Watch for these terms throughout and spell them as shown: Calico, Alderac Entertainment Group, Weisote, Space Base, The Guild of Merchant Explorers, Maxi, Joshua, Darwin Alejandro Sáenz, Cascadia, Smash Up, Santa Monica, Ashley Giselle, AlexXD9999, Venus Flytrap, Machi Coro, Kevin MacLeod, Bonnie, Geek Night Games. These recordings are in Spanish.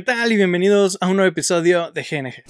¿Qué tal? Y bienvenidos a un nuevo episodio de GNG.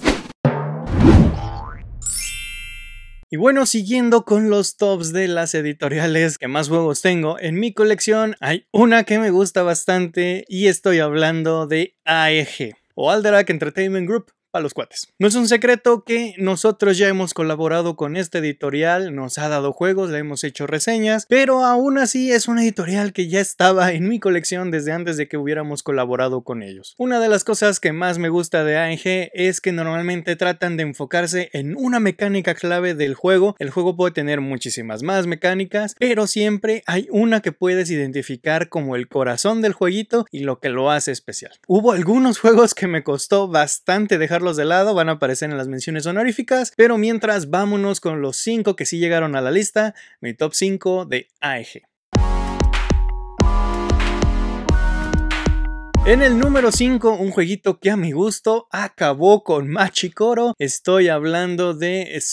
Y bueno, siguiendo con los tops de las editoriales que más juegos tengo en mi colección, hay una que me gusta bastante y estoy hablando de AEG, o Alderac Entertainment Group para los cuates. No es un secreto que nosotros ya hemos colaborado con esta editorial, nos ha dado juegos, le hemos hecho reseñas, pero aún así es una editorial que ya estaba en mi colección desde antes de que hubiéramos colaborado con ellos. Una de las cosas que más me gusta de AEG es que normalmente tratan de enfocarse en una mecánica clave del juego. El juego puede tener muchísimas más mecánicas, pero siempre hay una que puedes identificar como el corazón del jueguito y lo que lo hace especial. Hubo algunos juegos que me costó bastante dejar de lado, van a aparecer en las menciones honoríficas, pero mientras vámonos con los 5 que sí llegaron a la lista, mi top 5 de AEG. En el número 5, un jueguito que a mi gusto acabó con Machi Coro, estoy hablando de Space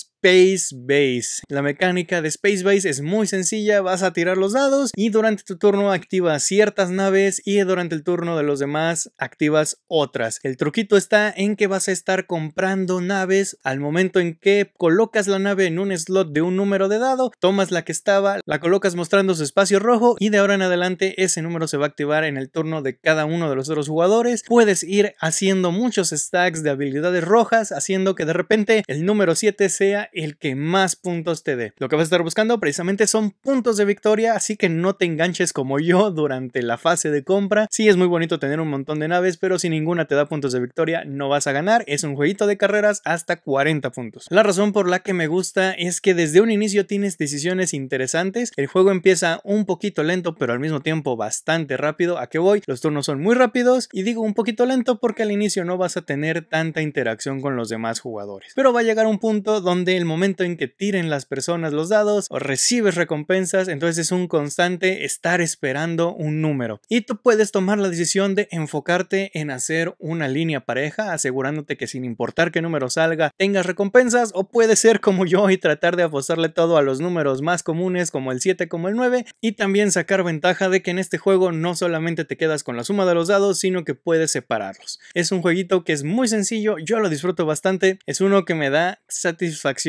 Base. La mecánica de Space Base es muy sencilla, vas a tirar los dados y durante tu turno activas ciertas naves y durante el turno de los demás activas otras. El truquito está en que vas a estar comprando naves. Al momento en que colocas la nave en un slot de un número de dado, tomas la que estaba, la colocas mostrando su espacio rojo y de ahora en adelante ese número se va a activar en el turno de cada uno de los otros jugadores. Puedes ir haciendo muchos stacks de habilidades rojas, haciendo que de repente el número 7 sea el que más puntos te dé. Lo que vas a estar buscando precisamente son puntos de victoria, así que no te enganches como yo durante la fase de compra. Sí, es muy bonito tener un montón de naves, pero si ninguna te da puntos de victoria no vas a ganar. Es un jueguito de carreras hasta 40 puntos. La razón por la que me gusta es que desde un inicio tienes decisiones interesantes. El juego empieza un poquito lento, pero al mismo tiempo bastante rápido. ¿A qué voy? Los turnos son muy rápidos y digo un poquito lento porque al inicio no vas a tener tanta interacción con los demás jugadores. Pero va a llegar un punto donde el momento en que tiren las personas los dados o recibes recompensas, entonces es un constante estar esperando un número. Y tú puedes tomar la decisión de enfocarte en hacer una línea pareja, asegurándote que sin importar qué número salga tengas recompensas, o puede ser como yo y tratar de apostarle todo a los números más comunes como el 7, como el 9, y también sacar ventaja de que en este juego no solamente te quedas con la suma de los dados, sino que puedes separarlos. Es un jueguito que es muy sencillo, yo lo disfruto bastante, es uno que me da satisfacción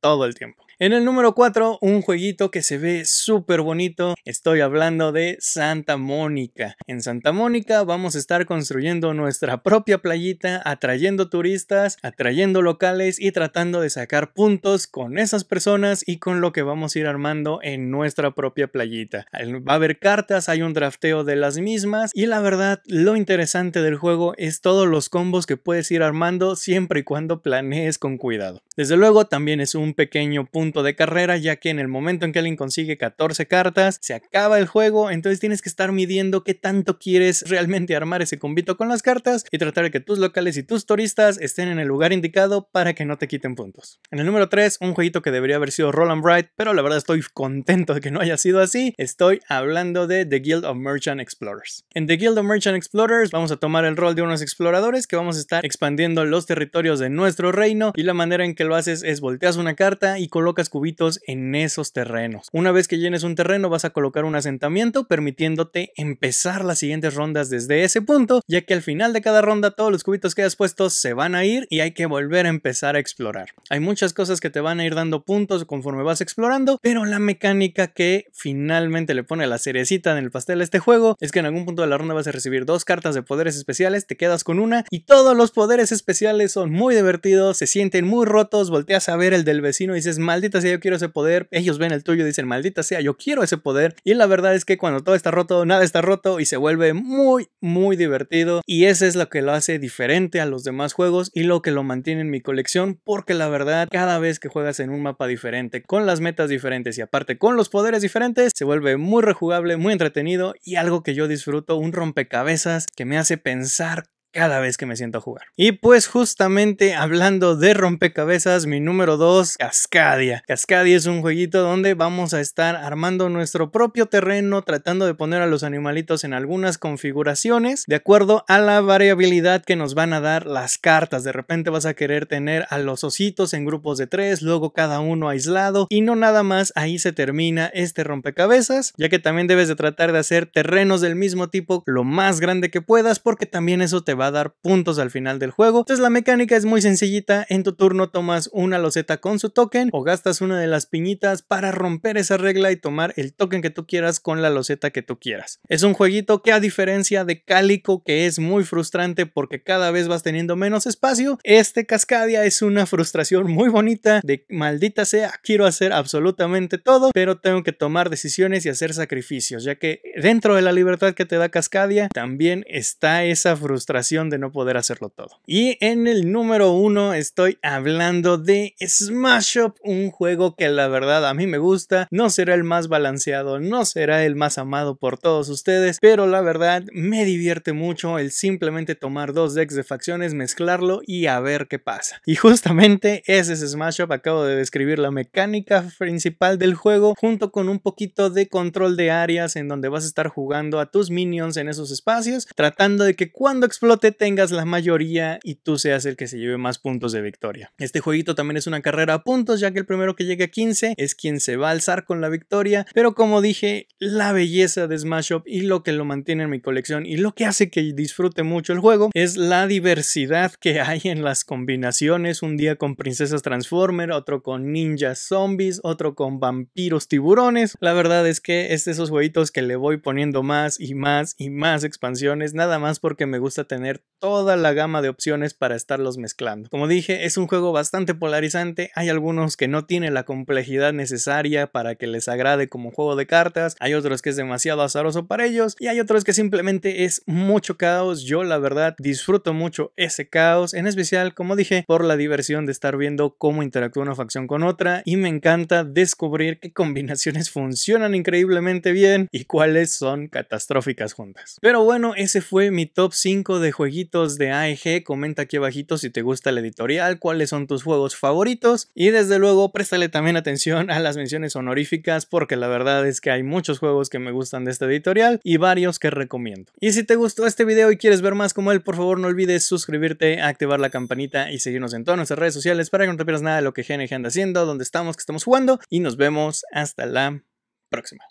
todo el tiempo. En el número 4, un jueguito que se ve súper bonito, estoy hablando de Santa Monica. En Santa Monica vamos a estar construyendo nuestra propia playita, atrayendo turistas, atrayendo locales y tratando de sacar puntos con esas personas y con lo que vamos a ir armando en nuestra propia playita. Va a haber cartas, hay un drafteo de las mismas y la verdad lo interesante del juego es todos los combos que puedes ir armando siempre y cuando planees con cuidado. Desde luego también es un pequeño punto de carrera, ya que en el momento en que alguien consigue 14 cartas se acaba el juego, entonces tienes que estar midiendo qué tanto quieres realmente armar ese combito con las cartas y tratar de que tus locales y tus turistas estén en el lugar indicado para que no te quiten puntos. En el número 3, un jueguito que debería haber sido Roll and Write, pero la verdad estoy contento de que no haya sido así, estoy hablando de The Guild of Merchant Explorers. En The Guild of Merchant Explorers vamos a tomar el rol de unos exploradores que vamos a estar expandiendo los territorios de nuestro reino, y la manera en que lo haces es volteas una carta y colocas cubitos en esos terrenos. Una vez que llenes un terreno vas a colocar un asentamiento, permitiéndote empezar las siguientes rondas desde ese punto, ya que al final de cada ronda todos los cubitos que hayas puesto se van a ir y hay que volver a empezar a explorar. Hay muchas cosas que te van a ir dando puntos conforme vas explorando, pero la mecánica que finalmente le pone la cerecita en el pastel a este juego es que en algún punto de la ronda vas a recibir 2 cartas de poderes especiales, te quedas con una y todos los poderes especiales son muy divertidos, se sienten muy rotos, volteas a ver el del vecino y dices, maldita sea, yo quiero ese poder. Ellos ven el tuyo y dicen, maldita sea, yo quiero ese poder. Y la verdad es que cuando todo está roto, nada está roto y se vuelve muy, muy divertido. Y eso es lo que lo hace diferente a los demás juegos y lo que lo mantiene en mi colección, porque la verdad, cada vez que juegas en un mapa diferente, con las metas diferentes y aparte con los poderes diferentes, se vuelve muy rejugable, muy entretenido y algo que yo disfruto, un rompecabezas que me hace pensar cada vez que me siento a jugar. Y pues justamente hablando de rompecabezas, mi número 2, Cascadia. Cascadia es un jueguito donde vamos a estar armando nuestro propio terreno, tratando de poner a los animalitos en algunas configuraciones de acuerdo a la variabilidad que nos van a dar las cartas. De repente vas a querer tener a los ositos en grupos de 3, luego cada uno aislado, y no nada más ahí se termina este rompecabezas, ya que también debes de tratar de hacer terrenos del mismo tipo lo más grande que puedas, porque también eso te va va a dar puntos al final del juego. Entonces la mecánica es muy sencillita. En tu turno tomas una loseta con su token o gastas una de las piñitas para romper esa regla y tomar el token que tú quieras con la loseta que tú quieras. Es un jueguito que, a diferencia de Calico, que es muy frustrante porque cada vez vas teniendo menos espacio, este Cascadia es una frustración muy bonita de maldita sea, quiero hacer absolutamente todo, pero tengo que tomar decisiones y hacer sacrificios, ya que dentro de la libertad que te da Cascadia también está esa frustración de no poder hacerlo todo. Y en el número 1 estoy hablando de Smash Up, un juego que la verdad a mí me gusta. No será el más balanceado, no será el más amado por todos ustedes, pero la verdad me divierte mucho el simplemente tomar dos decks de facciones, mezclarlo y a ver qué pasa. Y justamente ese es Smash Up. Acabo de describir la mecánica principal del juego junto con un poquito de control de áreas, en donde vas a estar jugando a tus minions en esos espacios, tratando de que cuando explote tengas la mayoría y tú seas el que se lleve más puntos de victoria. Este jueguito también es una carrera a puntos, ya que el primero que llegue a 15 es quien se va a alzar con la victoria. Pero como dije, la belleza de Smash Up y lo que lo mantiene en mi colección y lo que hace que disfrute mucho el juego es la diversidad que hay en las combinaciones. Un día con princesas Transformer, otro con ninjas zombies, otro con vampiros tiburones. La verdad es que es de esos jueguitos que le voy poniendo más y más y más expansiones, nada más porque me gusta tener toda la gama de opciones para estarlos mezclando. Como dije, es un juego bastante polarizante. Hay algunos que no tienen la complejidad necesaria para que les agrade como juego de cartas, hay otros que es demasiado azaroso para ellos y hay otros que simplemente es mucho caos. Yo la verdad disfruto mucho ese caos, en especial, como dije, por la diversión de estar viendo cómo interactúa una facción con otra, y me encanta descubrir qué combinaciones funcionan increíblemente bien y cuáles son catastróficas juntas. Pero bueno, ese fue mi top 5 de jueguitos de AEG. Comenta aquí abajito si te gusta la editorial, cuáles son tus juegos favoritos, y desde luego préstale también atención a las menciones honoríficas, porque la verdad es que hay muchos juegos que me gustan de esta editorial y varios que recomiendo. Y si te gustó este video y quieres ver más como él, por favor no olvides suscribirte, activar la campanita y seguirnos en todas nuestras redes sociales para que no te pierdas nada de lo que GNG anda haciendo, donde estamos, que estamos jugando, y nos vemos hasta la próxima.